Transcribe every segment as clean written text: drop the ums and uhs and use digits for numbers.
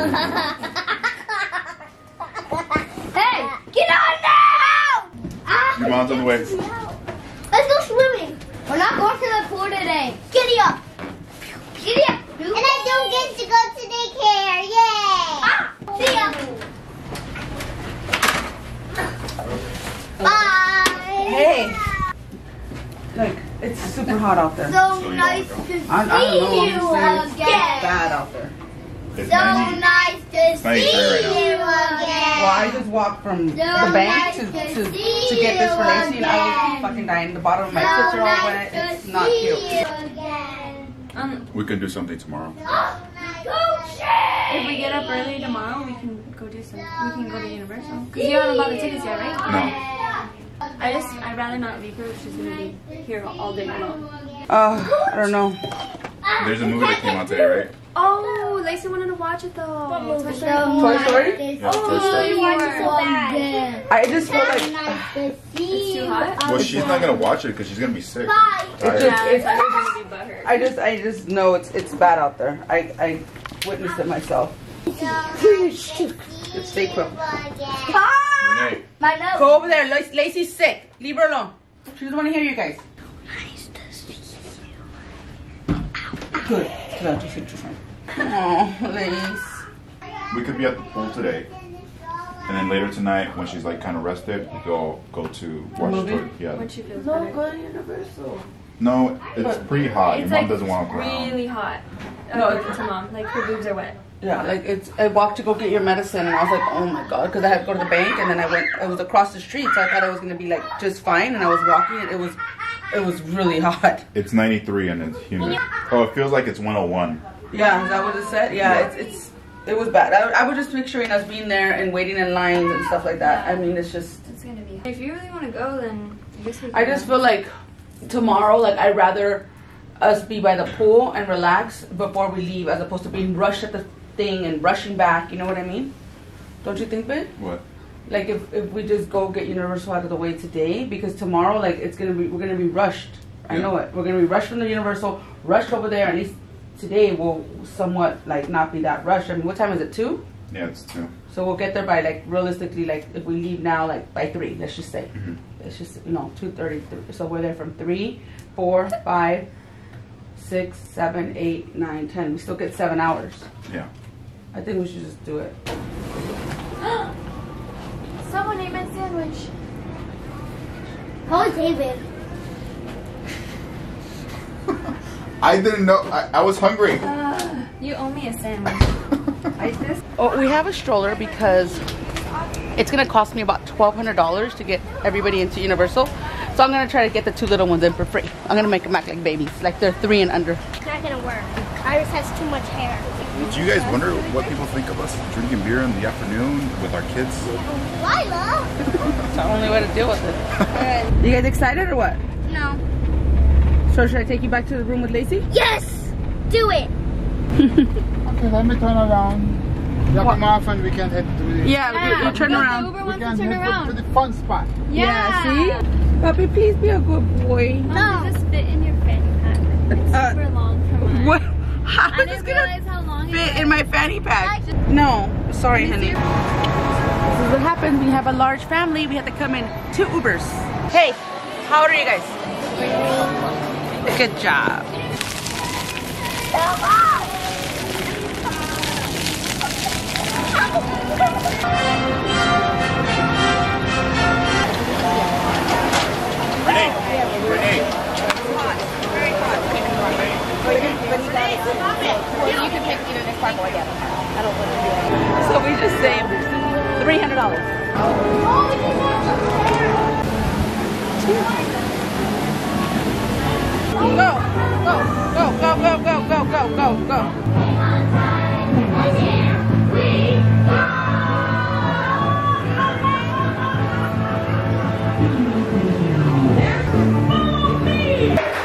Hey, get on now! Your mom's on the way. Let's go swimming. We're not going to the pool today. Giddy up. Giddy up. And I don't get to go to daycare. Yay. Ah, see ya. Bye. Hey. Look, it's super hot out there. So nice to see you again. It's bad out there. It's so nice to see you again. Well, I just walked from the bank to get this for Lacey, and I was fucking dying. The bottom of my tits are all wet. It's not cute. We can do something tomorrow. If we get up early tomorrow, we can go do something. We can go to Universal. Because you haven't bought the tickets yet, right? No. I'd rather not leave her. She's going to be here all day long. I don't know. There's a movie that came out today, right? Oh, Lacey wanted to watch it though. Toy Story? Yeah, Toy Story. I just feel like it's too hot. Well, she's not gonna watch it because she's gonna be sick. I just know it's bad out there. I witnessed it myself. Stay quick. Go over there. Lacey's sick. Leave her alone. She doesn't want to hear you guys. Nice to see you. Good. Oh, we could be at the pool today, and then later tonight, when she's like kind of rested, we go to watch the movie. Yeah. When she feels better. Go to Universal. No, it's pretty hot. Your mom doesn't want to go out. It's really hot. No, it's a mom. Like her boobs are wet. Yeah, like it's. I walked to go get your medicine, and I was like, oh my god, because I had to go to the bank, and then I went. It was across the street, so I thought I was gonna be like just fine, and I was walking, and it was really hot. It's 93 and it's humid. Oh, it feels like it's 101. Yeah, is that what it said? Yeah, it was bad. I was just picturing us being there and waiting in lines and stuff like that. I mean, it's just... It's gonna be... If you really want to go, then... I just feel like tomorrow, like, I'd rather us be by the pool and relax before we leave as opposed to being rushed at the thing and rushing back. You know what I mean? Don't you think, babe? What? Like if we just go get Universal out of the way today, because tomorrow like we're gonna be rushed. I know it. We're gonna be rushed from the Universal, rushed over there. At least today will somewhat like not be that rushed. I mean, what time is it? 2? Yeah, it's 2. So we'll get there by like realistically like if we leave now like by 3. Let's just say Let's just no 2:33. So we're there from 3, 4, 5, 6, 7, 8, 9, 10. We still get 7 hours. Yeah. I think we should just do it. Someone ate my sandwich. How was David? I didn't know. I was hungry. You owe me a sandwich. Oh, we have a stroller because it's going to cost me about $1,200 to get everybody into Universal. So I'm going to try to get the 2 little ones in for free. I'm going to make them act like babies, like they're 3 and under. It's not going to work. Iris has too much hair. Do you guys wonder what people think of us drinking beer in the afternoon with our kids? Lila! It's the only way to deal with it. You guys excited or what? No. So should I take you back to the room with Lacey? Yes! Do it! Okay, let me turn around. Drop them off and we can head to the... Yeah, we'll turn around. The Uber wants to turn around. To the fun spot. Yeah, see? Puppy, please be a good boy. No. Does this fit in your fanny pack? It's super long for mine. What? I didn't realize how long it fit in my fanny pack. No, sorry, honey. This is what happens when you have a large family. We have to come in 2 Ubers. Hey, how old are you guys? Good job. Renee. So we just saved $300. Go.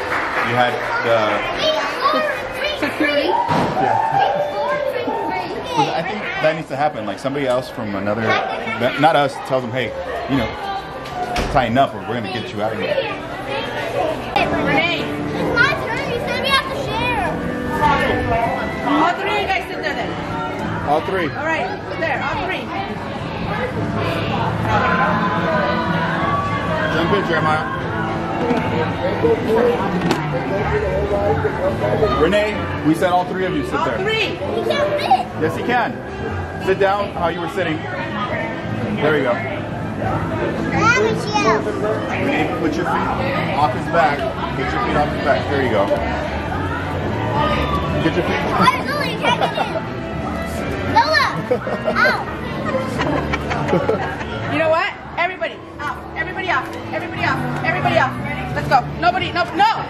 You had the security? Yeah. I think that needs to happen. Like somebody else from another, not us, tells them, hey, you know, tighten up or we're going to get you out of here. Renee. It's my turn. You said we have to share. All three of you guys sit there then. All three. All right, there, all three. Jump in, Jeremiah. Renee, we said all three of you sit all there. All three. You can't fit. Yes, you can. Sit down how you were sitting. There you go. Renee, put your feet off his back. Get your feet off his back. There you go. Get your feet off. Out. You know what? Everybody out. Everybody off. Everybody off. Everybody off. Let's go. Nobody. No. No.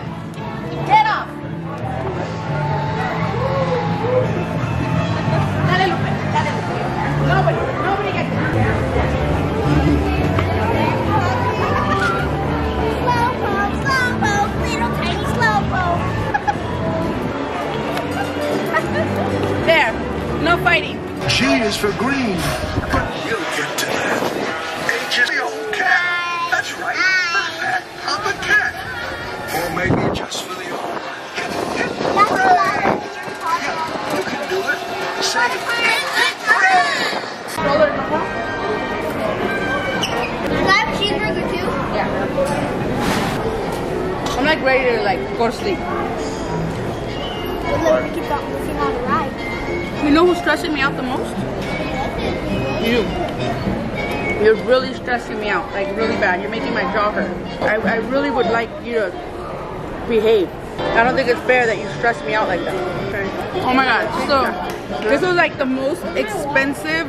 Get off. Dale, Lupe. Dale, Lupe. Nobody. Nobody gets Slow-poke. Little tiny slow-poke. There. No fighting. She is for green, but we'll get to that. H is the old cat. That's right, not that, I'm a cat. Or maybe just for the old one. Hip, hip, hooray! Yeah, you can do it. Say it. Hip, hip, hooray! Can I have a cheeseburger too? Yeah. I'm like ready to like go to sleep. Look, we keep on looking on the ride. You know who's stressing me out the most? You. You're really stressing me out, like really bad. You're making my jaw hurt. I really would like you to behave. I don't think it's fair that you stress me out like that. Oh my god, so this was like the most expensive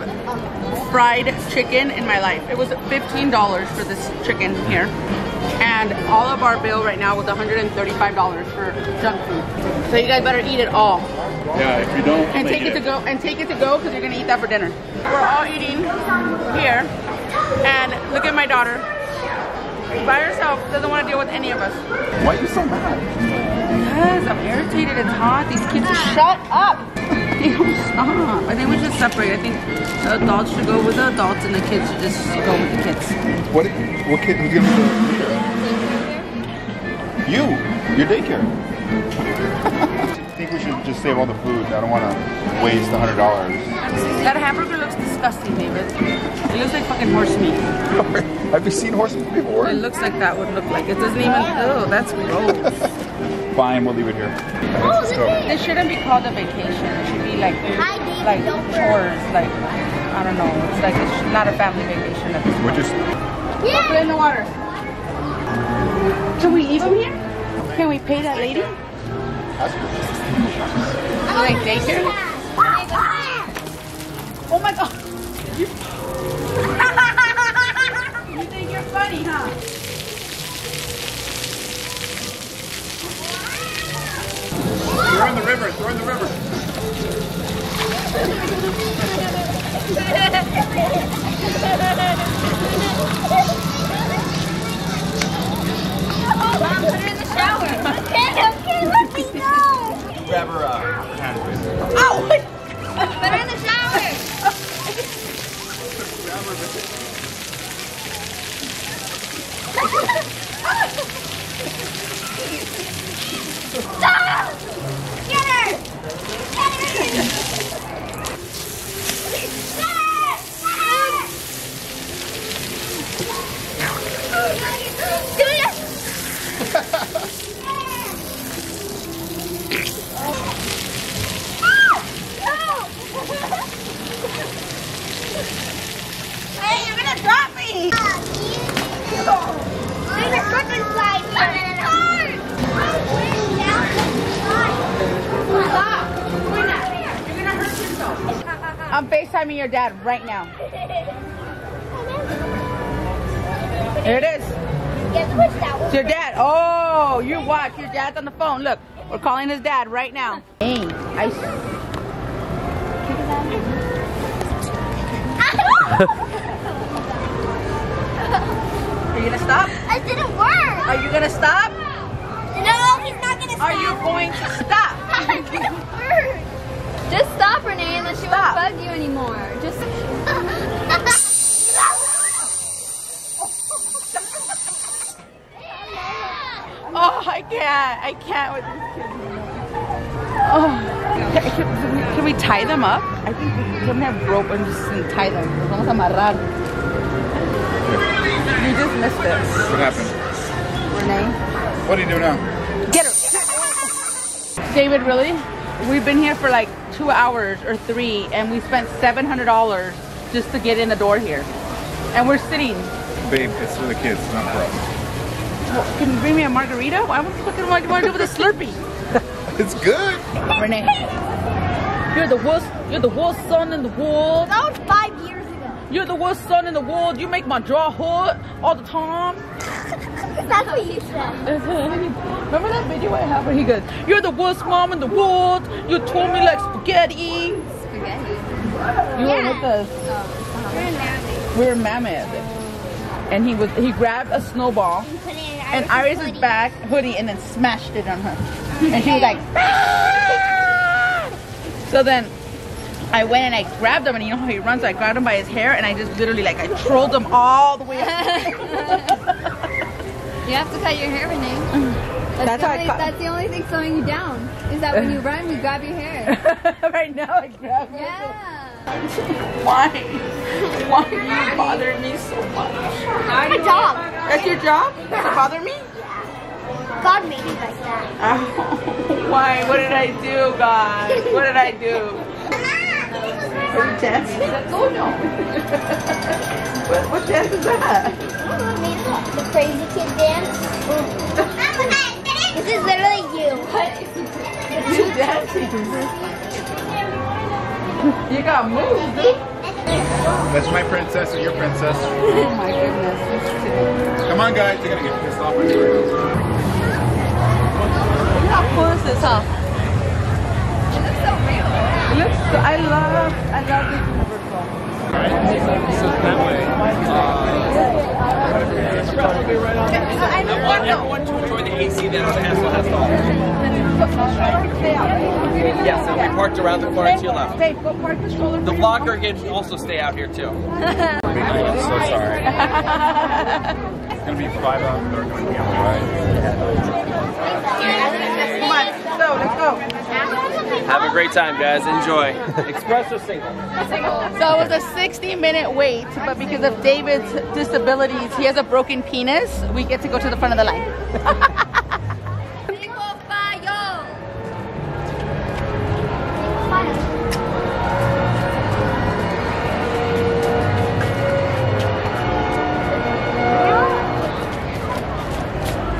fried chicken in my life. It was $15 for this chicken here. And all of our bill right now was $135 for junk food. So you guys better eat it all. Yeah, if you don't. And take it to go. And take it to go because you're gonna eat that for dinner. We're all eating here, and look at my daughter. She's by herself, doesn't want to deal with any of us. Why are you so mad? Because I'm irritated. It's hot. These kids, shut up. They don't stop. I think we should separate. I think the adults should go with the adults, and the kids should just go with the kids. What kid? Who's gonna go? You, your daycare. I think we should just save all the food. I don't want to waste $100. That hamburger looks disgusting, David. It looks like fucking horse meat. Have you seen horse meat before? It looks like that would look like. It doesn't even, oh, that's gross. Fine, we'll leave it here. Oh, this shouldn't be called a vacation. It should be like chores, like, I don't know. It's like, it's not a family vacation. We're just... Yeah. Put it in the water. Can we eat from here? Can we pay that lady? Like daycare? Oh my god! You think you're funny, huh? Throw in the river, throw in the river. Mom, put her in the shower. Okay, let me go. Grab her hand. Oh! Put her in the shower. Grab her. Stop! Get her! Get her! Get her! Get her! Hey, you're gonna drop me! There's a slip and slide. It's hard! Stop! You're gonna hurt yourself. I'm FaceTiming your dad right now. Here it is. It's your dad. Oh, you watch. Your dad's on the phone. Look, we're calling his dad right now. Dang, I... Are you gonna stop? It didn't work. Are you gonna stop? No, he's not gonna stop. Are you going to stop? It didn't work. Just stop, Renee, and then she won't bug you anymore. Just. Oh, I can't with these kids. Oh. Can we tie them up? I think we can have rope and just tie them. Vamos a amarrar. You just missed it. What happened? Renee? What do you do now? Get her! David, really? We've been here for like 2 hours or 3 and we spent $700 just to get in the door here. And we're sitting. Babe, it's for the kids, not for us. Well, can you bring me a margarita? I want to do with a Slurpee. It's good. Renee, you're the worst son in the world. That was 5 years ago. You're the worst son in the world. You make my jaw hurt all the time. That's what he said. Remember that video I have where he goes, "You're the worst mom in the world. You told me like spaghetti." Spaghetti. You were with us. We're mammoth. And he grabbed a snowball and Iris' back hoodie and then smashed it on her. And she was like, ah! So then I went and I grabbed him, and you know how he runs, so I grabbed him by his hair and I just literally like I trolled him all the way up. You have to cut your hair, Renee. That's the only thing slowing you down, is that when you run you grab your hair. Right now I grab it. Yeah. Why? Why do you bother me so much? That's my job. That's your job? Yeah. To bother me? Yeah. God made me like that. Oh, why? What did I do, God? What did I do? Are we dancing? Oh no. What dance is that? The crazy kid dance. This is literally you. You're dancing. You got moved, dude. That's my princess and your princess. Oh my goodness. Come on, guys. They're going to get pissed off. Look how cool is this, huh? It looks so real. It looks so, I love this Universal. Alright, so that way. It's probably right on. I want everyone to enjoy the AC that Hassel has to offer. Yeah, so we parked around the corner to your left. Babe, go park the stroller. The vlogger can also stay out here too. I'm so sorry. It's gonna be 5 hours. They're gonna be alright. Come on, so let's go. Have a great time, guys. Enjoy. Espresso single. So it was a 60-minute wait, but because of David's disabilities, he has a broken penis. We get to go to the front of the line.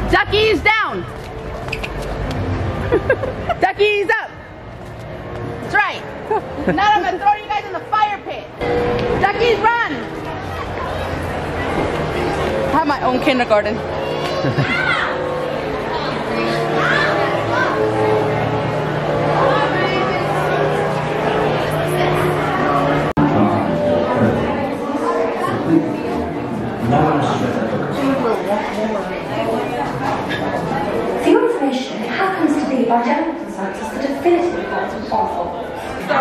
Duckies down! Duckies up! That's right! Now I'm gonna throw you guys in the fire pit! Duckies run! I have my own kindergarten. By general science is the definitive part of awful. So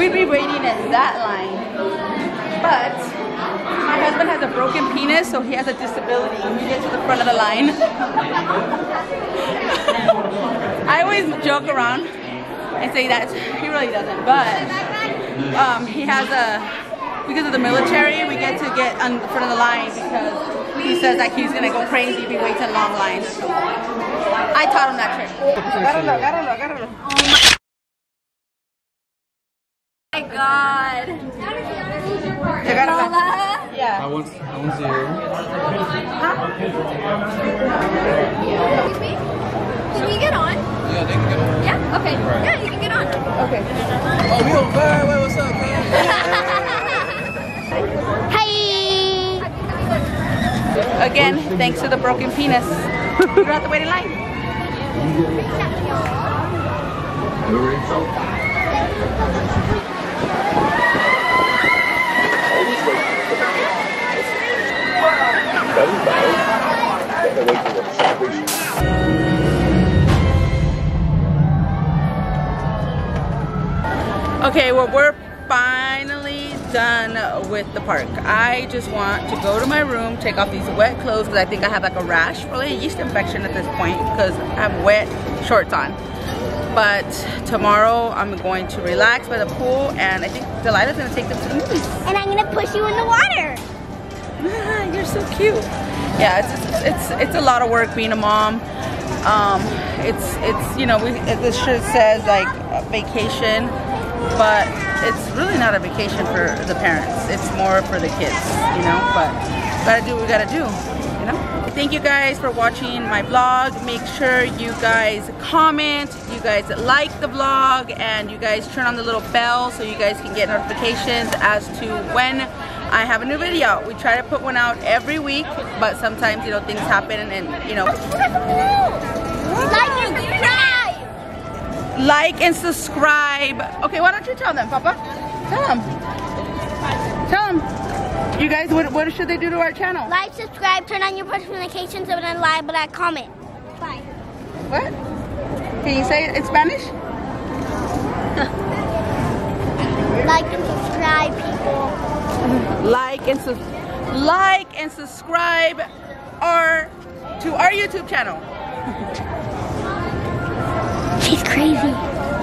we'd be waiting in that line, but my husband has a broken penis, so he has a disability. We get to the front of the line. I always joke around and say that he really doesn't, but he has because of the military, we get to get on the front of the line because he says like he's gonna go crazy if he waits in long lines. I taught him that trick. Agárralo. Oh my god. Yeah. I want you. Huh? Can we get on? Yeah, they can get on. Yeah? Okay. Right. Yeah, you can get on. Okay. Oh, we on fire. Wait, what's up, man? Hey! Again, thanks to the broken penis. We're out the waiting line. Okay, well, we're finally done with the park. I just want to go to my room, take off these wet clothes because I think I have like a rash, probably a yeast infection at this point because I have wet shorts on. but tomorrow I'm going to relax by the pool, and I think Delilah's gonna take them to the movies. And I'm gonna push you in the water. You're so cute. Yeah, it's a lot of work being a mom. It's you know, this shirt says like vacation, but it's really not a vacation for the parents. It's more for the kids, you know. But gotta do what we gotta do, you know. Thank you guys for watching my vlog. Make sure you guys comment, you guys like the vlog, and you guys turn on the little bell so you guys can get notifications as to when I have a new video. We try to put one out every week, but sometimes, you know, things happen, and you know. Like and subscribe. Like and subscribe. Okay, why don't you tell them, Papa? Tell them. Tell them. You guys, what should they do to our channel? Like, subscribe, turn on your push notifications, and then like, but I comment. Bye. What? Can you say it in Spanish? Like and subscribe, people. Like and subscribe to our YouTube channel. She's crazy.